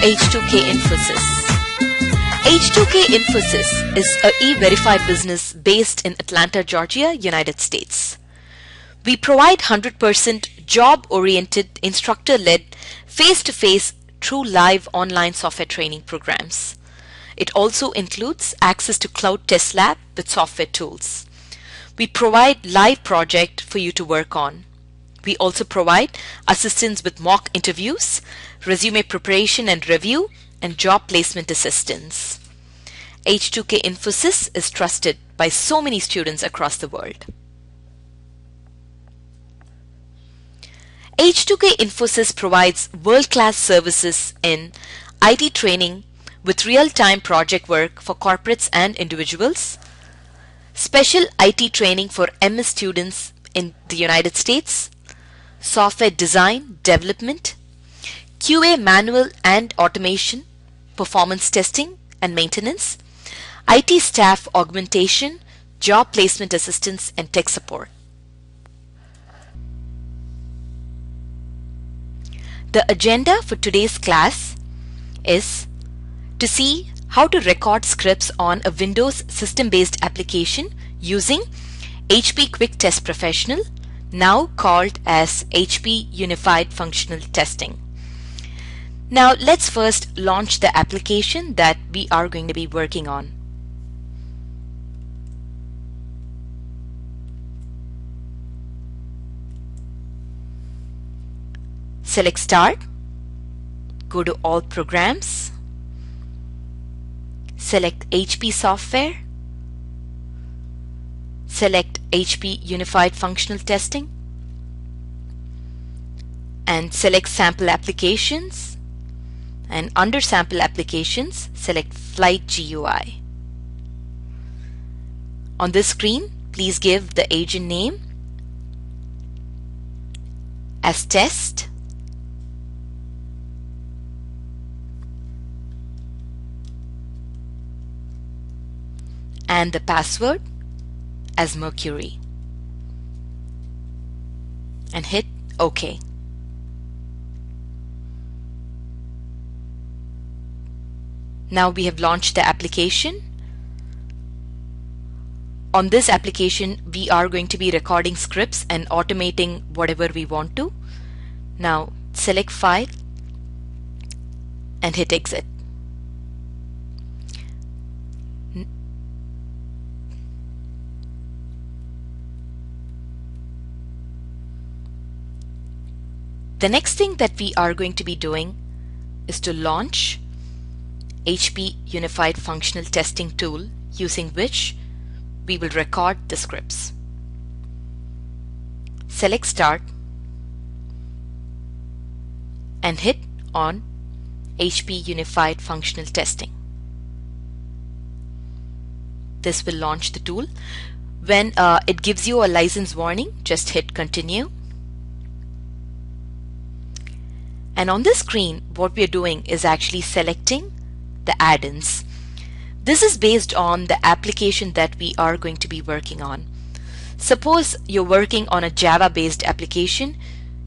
H2K Infosys. H2K Infosys is a e-verify business based in Atlanta, Georgia, United States. We provide 100% job-oriented, instructor-led, face-to-face, true live online software training programs. It also includes access to Cloud Test Lab with software tools. We provide live projects for you to work on. We also provide assistance with mock interviews, resume preparation and review, and job placement assistance. H2K Infosys is trusted by so many students across the world. H2K Infosys provides world-class services in IT training with real-time project work for corporates and individuals, special IT training for MS students in the United States, software design, development, QA manual and automation, performance testing and maintenance, IT staff augmentation, job placement assistance, and tech support. The agenda for today's class is to see how to record scripts on a Windows system-based application using HP Quick Test Professional, now called as HP Unified Functional Testing. Now let's first launch the application that we are going to be working on. Select Start, go to All Programs, select HP Software, select HP Unified Functional Testing, and select Sample Applications, and under Sample Applications select Flight GUI. On this screen, please give the agent name as Test and the password as Mercury, and hit OK. Now we have launched the application. On this application, we are going to be recording scripts and automating whatever we want to. Now select File and hit Exit. The next thing that we are going to be doing is to launch HP Unified Functional Testing tool, using which we will record the scripts. Select Start and hit on HP Unified Functional Testing. This will launch the tool. When it gives you a license warning, just hit Continue. And on this screen, what we are doing is actually selecting the add-ins. This is based on the application that we are going to be working on. Suppose you're working on a Java-based application,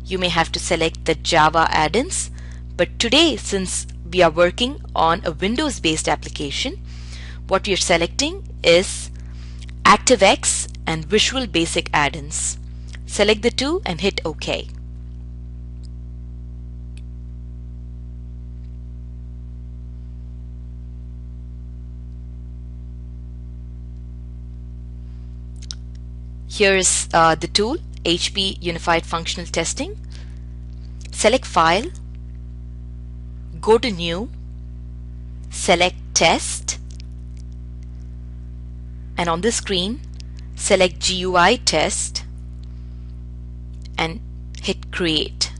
you may have to select the Java add-ins. But today, since we are working on a Windows-based application, what we are selecting is ActiveX and Visual Basic add-ins. Select the two and hit OK. Here's the tool, HP Unified Functional Testing. Select File, go to New, select Test, and on this screen, select GUI Test and hit Create.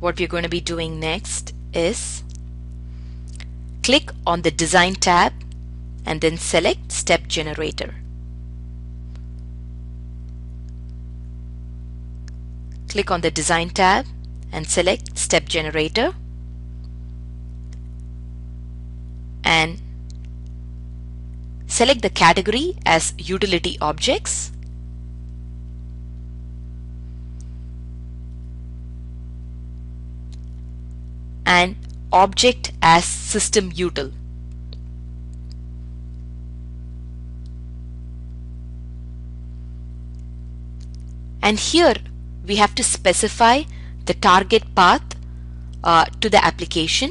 What we're going to be doing next is click on the Design tab and then select Step Generator. Click on the Design tab and select Step Generator and select the category as Utility Objects an object as System Util. And here we have to specify the target path to the application.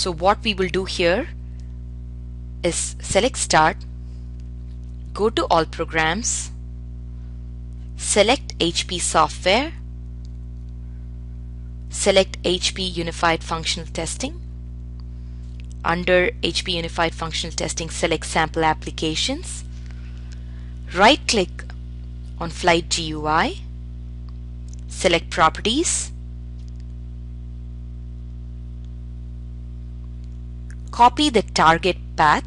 So what we will do here is select Start, go to All Programs, select HP Software, select HP Unified Functional Testing. Under HP Unified Functional Testing, select Sample Applications. Right click on Flight GUI, select Properties, copy the target path,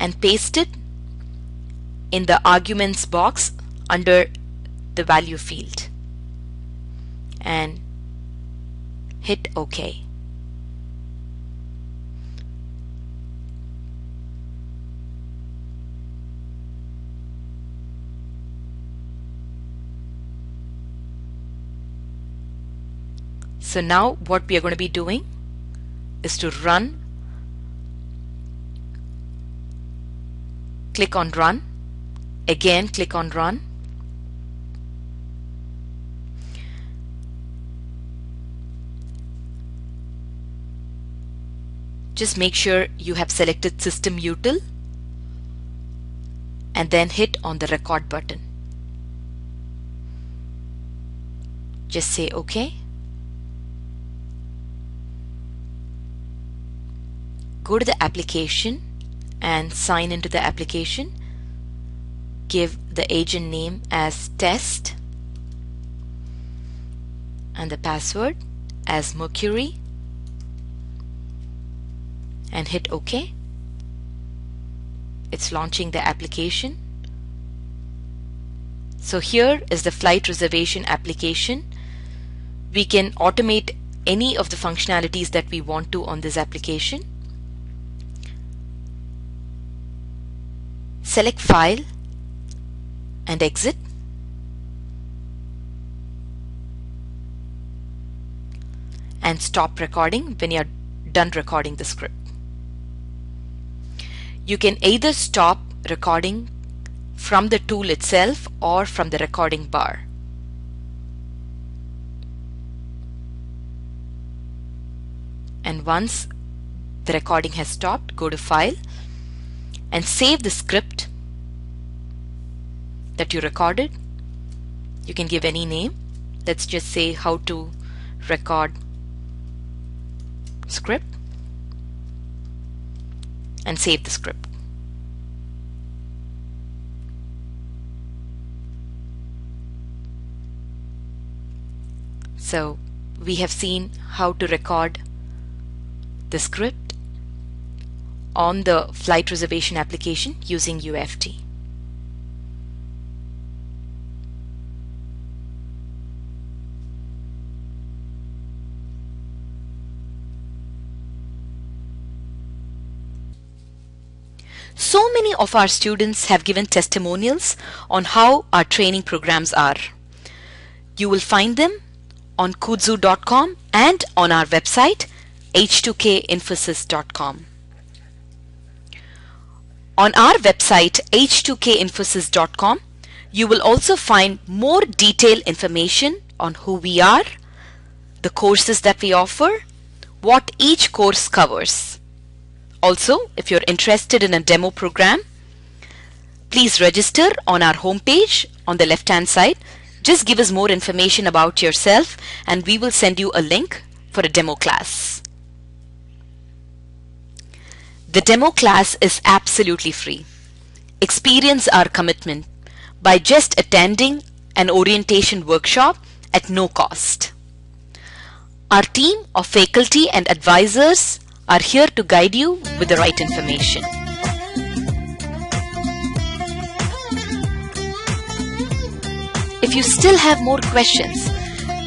and paste it in the arguments box under the value field, and hit OK. So now what we are going to be doing is to run, click on Run, again click on Run, just make sure you have selected System Util, and then hit on the record button, just say OK. Go to the application and sign into the application. Give the agent name as Test and the password as Mercury, and hit OK. It's launching the application. So here is the flight reservation application. We can automate any of the functionalities that we want to on this application. Select File and Exit. And stop recording when you're done recording the script. You can either stop recording from the tool itself or from the recording bar. And once the recording has stopped, go to File and save the script that you recorded. You can give any name. Let's just say how to record script, and save the script. So we have seen how to record the script on the flight reservation application using UFT. So many of our students have given testimonials on how our training programs are. You will find them on kudzu.com and on our website h2kinfosys.com. On our website h2kinfosys.com, you will also find more detailed information on who we are, the courses that we offer, what each course covers. Also, if you're interested in a demo program, please register on our homepage on the left-hand side. Just give us more information about yourself and we will send you a link for a demo class. The demo class is absolutely free. Experience our commitment by just attending an orientation workshop at no cost. Our team of faculty and advisors are here to guide you with the right information. If you still have more questions,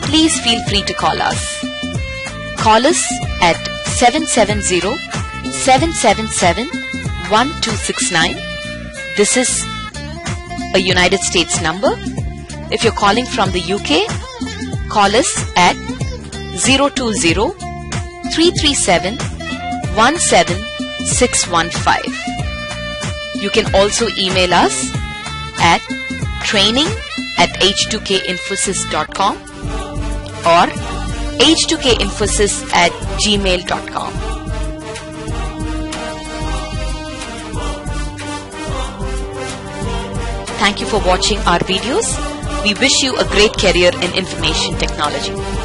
please feel free to call us. Call us at 770-777-1269. This is a United States number. If you're calling from the UK, call us at 020-337-17615. You can also email us at training@h2kinfosys.com or h2kinfosys@gmail.com. Thank you for watching our videos. We wish you a great career in information technology.